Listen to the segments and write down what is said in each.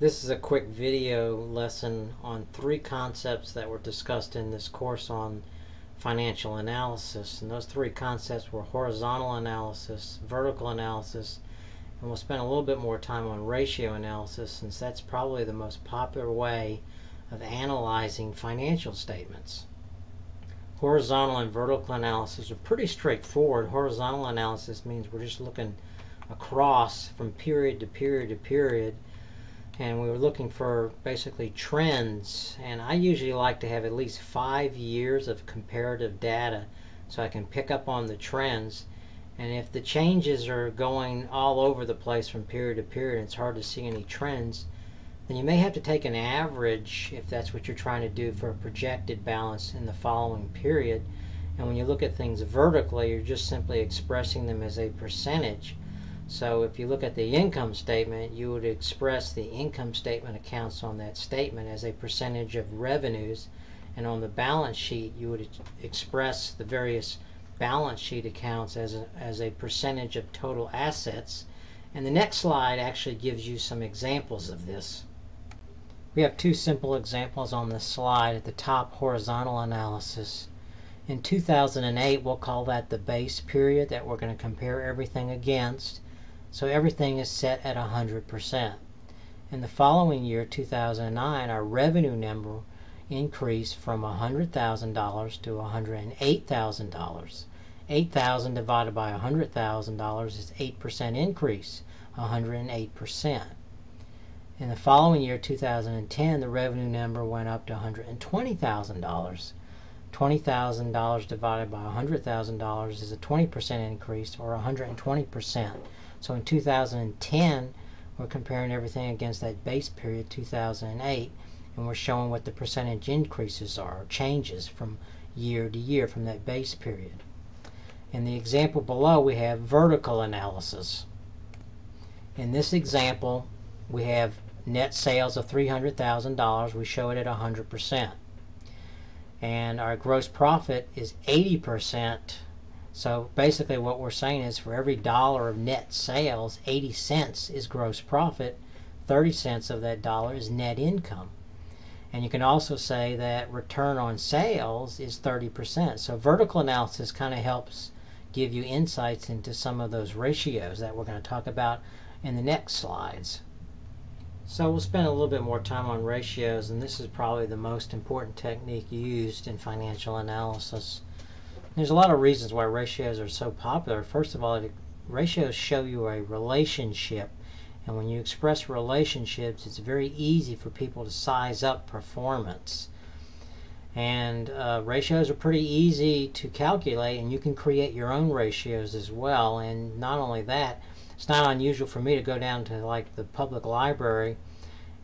This is a quick video lesson on three concepts that were discussed in this course on financial analysis, and those three concepts were horizontal analysis, vertical analysis, and we'll spend a little bit more time on ratio analysis, since that's probably the most popular way of analyzing financial statements. Horizontal and vertical analysis are pretty straightforward. Horizontal analysis means we're just looking across from period to period to period, and we were looking for basically trends, and I usually like to have at least 5 years of comparative data so I can pick up on the trends. And if the changes are going all over the place from period to period and it's hard to see any trends, then you may have to take an average if that's what you're trying to do for a projected balance in the following period. And when you look at things vertically, you're just simply expressing them as a percentage. So if you look at the income statement, you would express the income statement accounts on that statement as a percentage of revenues, and on the balance sheet you would express the various balance sheet accounts as a percentage of total assets. And the next slide actually gives you some examples of this. We have two simple examples on this slide. At the top, horizontal analysis. In 2008, we'll call that the base period that we're going to compare everything against. So everything is set at 100%. In the following year, 2009, our revenue number increased from $100,000 to $108,000. 8,000 divided by $100,000 is 8% increase, 108%. In the following year, 2010, the revenue number went up to $120,000. $20,000 divided by $100,000 is a 20% increase, or 120%. So in 2010, we're comparing everything against that base period, 2008, and we're showing what the percentage increases are, or changes from year to year from that base period. In the example below, we have vertical analysis. In this example, we have net sales of $300,000. We show it at 100%. And our gross profit is 80%. So basically what we're saying is for every dollar of net sales, 80 cents is gross profit, 30 cents of that dollar is net income. And you can also say that return on sales is 30%. So vertical analysis kind of helps give you insights into some of those ratios that we're going to talk about in the next slides. So we'll spend a little bit more time on ratios, and this is probably the most important technique used in financial analysis. There's a lot of reasons why ratios are so popular. First of all, ratios show you a relationship, and when you express relationships, it's very easy for people to size up performance. And ratios are pretty easy to calculate, and you can create your own ratios as well. And not only that, it's not unusual for me to go down to like the public library,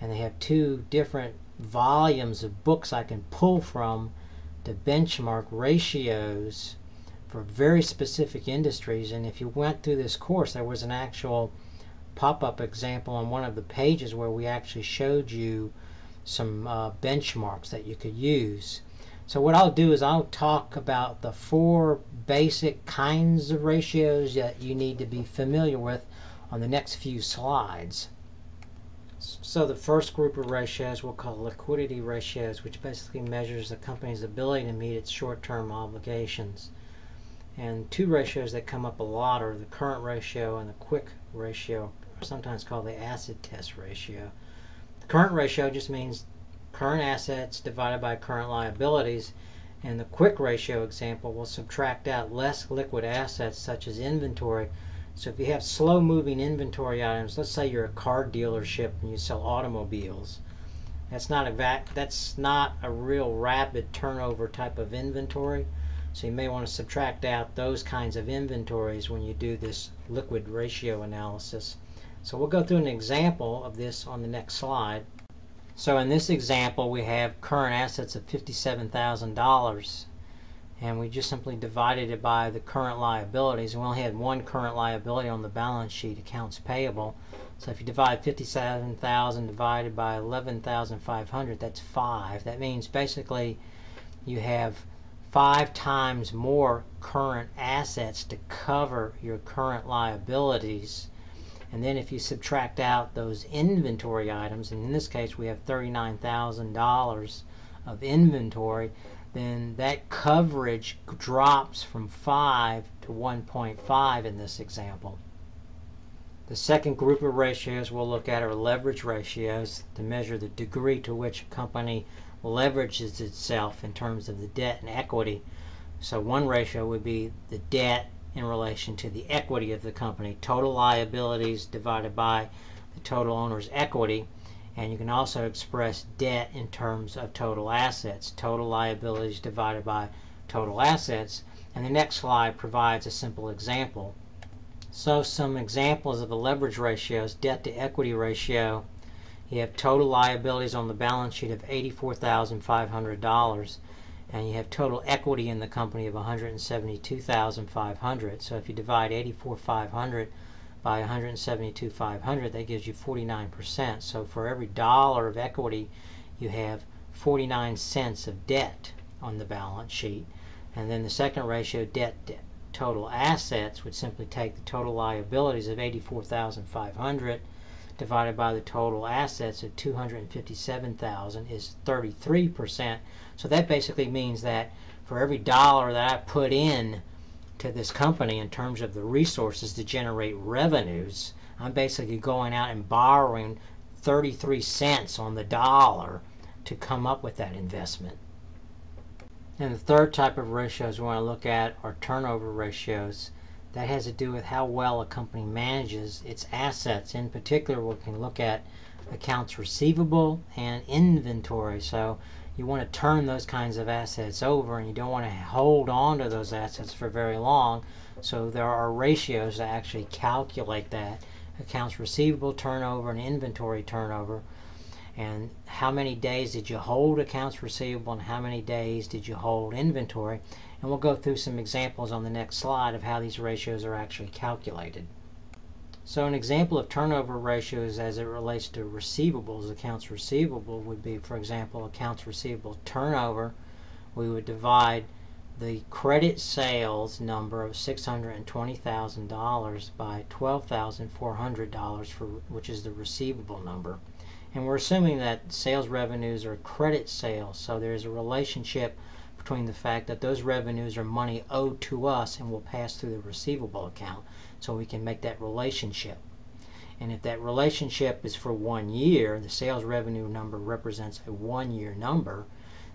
and they have two different volumes of books I can pull from to benchmark ratios for very specific industries. And if you went through this course, there was an actual pop-up example on one of the pages where we actually showed you some benchmarks that you could use. So what I'll do is I'll talk about the four basic kinds of ratios that you need to be familiar with on the next few slides. So the first group of ratios we'll call liquidity ratios, which basically measures a company's ability to meet its short-term obligations. And two ratios that come up a lot are the current ratio and the quick ratio, or sometimes called the acid test ratio. The current ratio just means current assets divided by current liabilities, and the quick ratio example will subtract out less liquid assets such as inventory. So if you have slow moving inventory items, let's say you're a car dealership and you sell automobiles, that's not a real rapid turnover type of inventory, so you may want to subtract out those kinds of inventories when you do this liquid ratio analysis. So we'll go through an example of this on the next slide. So in this example, we have current assets of $57,000, and we just simply divided it by the current liabilities, and we only had one current liability on the balance sheet, accounts payable. So if you divide 57,000 divided by 11,500, that's 5. That means basically you have 5 times more current assets to cover your current liabilities. And then if you subtract out those inventory items, and in this case we have $39,000 of inventory, then that coverage drops from 5 to 1.5 in this example. The second group of ratios we'll look at are leverage ratios to measure the degree to which a company leverages itself in terms of the debt and equity. So one ratio would be the debt in relation to the equity of the company, total liabilities divided by the total owner's equity. And you can also express debt in terms of total assets, total liabilities divided by total assets. And the next slide provides a simple example. So some examples of the leverage ratios: debt to equity ratio. You have total liabilities on the balance sheet of $84,500. And you have total equity in the company of $172,500. So if you divide $84,500 by $172,500, that gives you 49%. So for every dollar of equity, you have 49 cents of debt on the balance sheet. And then the second ratio, debt to total assets, would simply take the total liabilities of $84,500 divided by the total assets of $257,000 is 33%. So that basically means that for every dollar that I put in to this company in terms of the resources to generate revenues, I'm basically going out and borrowing 33 cents on the dollar to come up with that investment. And the third type of ratios we want to look at are turnover ratios. That has to do with how well a company manages its assets. In particular, we can look at accounts receivable and inventory. So you want to turn those kinds of assets over, and you don't want to hold on to those assets for very long. So there are ratios that actually calculate that: accounts receivable turnover and inventory turnover. And how many days did you hold accounts receivable and how many days did you hold inventory? And we'll go through some examples on the next slide of how these ratios are actually calculated. So an example of turnover ratios as it relates to receivables, accounts receivable, would be, for example, accounts receivable turnover. We would divide the credit sales number of $620,000 by $12,400, which is the receivable number. And we're assuming that sales revenues are credit sales, so there's a relationship between the fact that those revenues are money owed to us and will pass through the receivable account, so we can make that relationship. And if that relationship is for 1 year, the sales revenue number represents a 1 year number,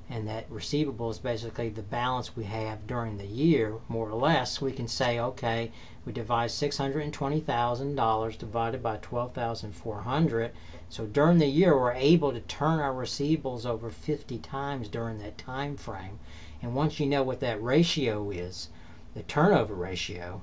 and that receivable is basically the balance we have during the year, more or less. We can say, okay, we divide $620,000 divided by $12,400. So during the year, we're able to turn our receivables over 50 times during that time frame. And once you know what that ratio is, the turnover ratio,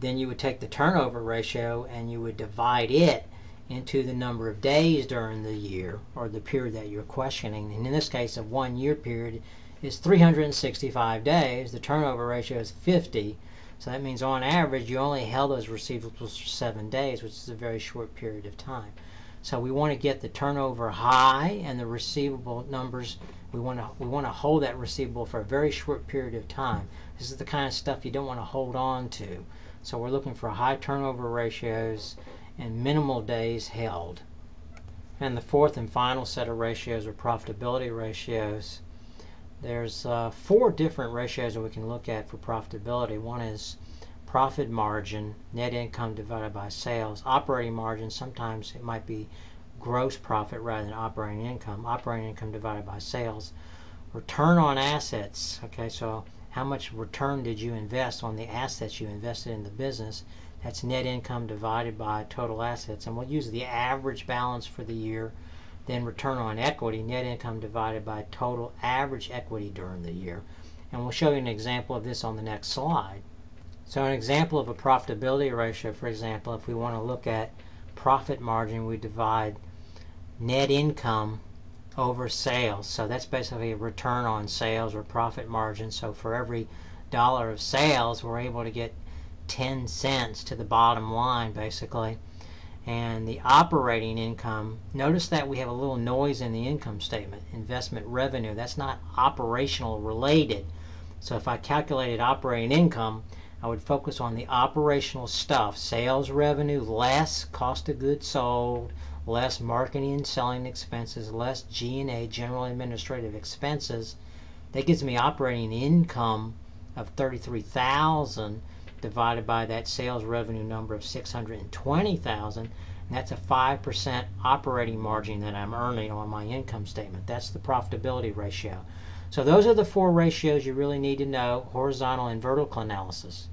then you would take the turnover ratio and you would divide it into the number of days during the year or the period that you're questioning. And in this case, a 1 year period is 365 days. The turnover ratio is 50. So that means on average, you only held those receivables for 7 days, which is a very short period of time. So we want to get the turnover high and the receivable numbers, we want to hold that receivable for a very short period of time. This is the kind of stuff you don't want to hold on to. So we're looking for high turnover ratios and minimal days held. And the fourth and final set of ratios are profitability ratios. There's four different ratios that we can look at for profitability. One is profit margin, net income divided by sales, operating margin, sometimes it might be gross profit rather than operating income divided by sales, return on assets. Okay, so how much return did you invest on the assets you invested in the business? That's net income divided by total assets, and we'll use the average balance for the year. Then return on equity, net income divided by total average equity during the year. And we'll show you an example of this on the next slide. So an example of a profitability ratio, for example, if we want to look at profit margin, we divide net income over sales. So that's basically a return on sales or profit margin. So for every dollar of sales, we're able to get 10 cents to the bottom line, basically. And the operating income, notice that we have a little noise in the income statement. Investment revenue, that's not operational related. So if I calculated operating income, I would focus on the operational stuff, sales revenue, less cost of goods sold, less marketing and selling expenses, less G&A, general administrative expenses. That gives me operating income of $33,000 divided by that sales revenue number of $620,000, and that's a 5% operating margin that I'm earning on my income statement. That's the profitability ratio. So those are the four ratios you really need to know, horizontal and vertical analysis.